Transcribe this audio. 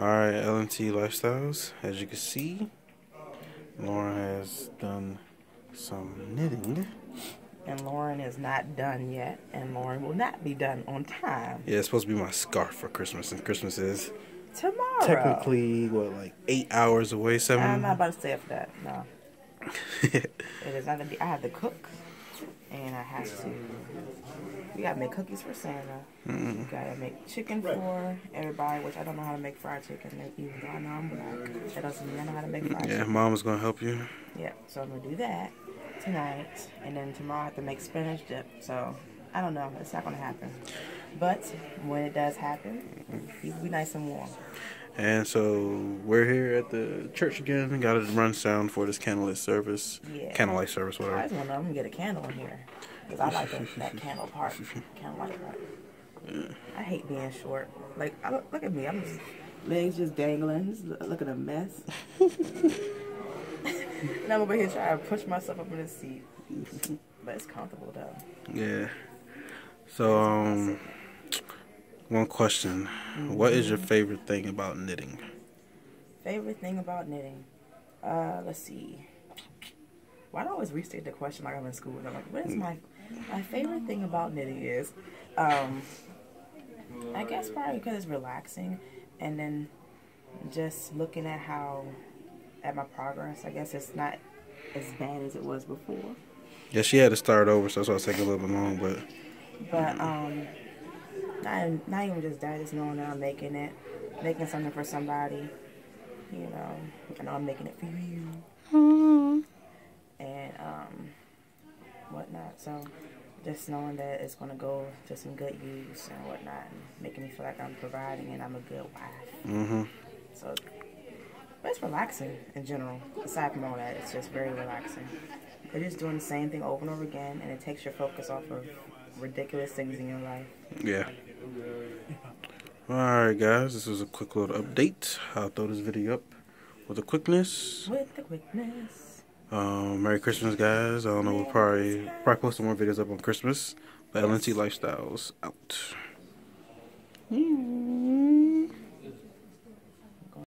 Alright, L&T Lifestyles, as you can see, Lauren has done some knitting. And Lauren is not done yet, and Lauren will not be done on time. Yeah, it's supposed to be my scarf for Christmas, and Christmas is tomorrow. Technically, what, like 8 hours away, 7? I'm not about to stay up for that, no. It is not going to be, I have to cook, and I have to, we got to make cookies for Santa. We got to make chicken for everybody, which I don't know how to make fried chicken, even though I know I'm black. That doesn't mean I know how to make fried chicken. Yeah, Mom's going to help you. Yeah, so I'm going to do that tonight, and then tomorrow I have to make spinach dip, so I don't know, it's not going to happen. But when it does happen, it will be nice and warm. And so we're here at the church again. Got to run sound for this candlelight service. Yeah. Candlelight service, whatever. I just want to get a candle in here because I like that candle part. Candlelight part. Yeah. I hate being short. Like, look at me. I'm just, legs just dangling. Look at a mess. And I'm over here trying to push myself up in the seat, but it's comfortable though. Yeah. So one question. What is your favorite thing about knitting? Favorite thing about knitting? Let's see. Why do I always restate the question like I'm in school? And I'm like, what is my favorite thing about knitting is? I guess probably because it's relaxing, and then just looking at my progress. I guess it's not as bad as it was before. Yeah, she had to start over, so that's why I was taking a little bit long, but. But not even just that, just knowing that I'm making it, making something for somebody, you know, and I'm making it for you, and whatnot. So just knowing that it's gonna go to some good use and whatnot, and making me feel like I'm providing and I'm a good wife. So, but it's relaxing in general. Aside from all that, it's just very relaxing. You're just doing the same thing over and over again, and it takes your focus off of ridiculous things in your life. Yeah. Alright guys, this was a quick little update. I'll throw this video up with the quickness. Merry Christmas guys. I don't know, we'll probably post some more videos up on Christmas. But L&T Lifestyles out.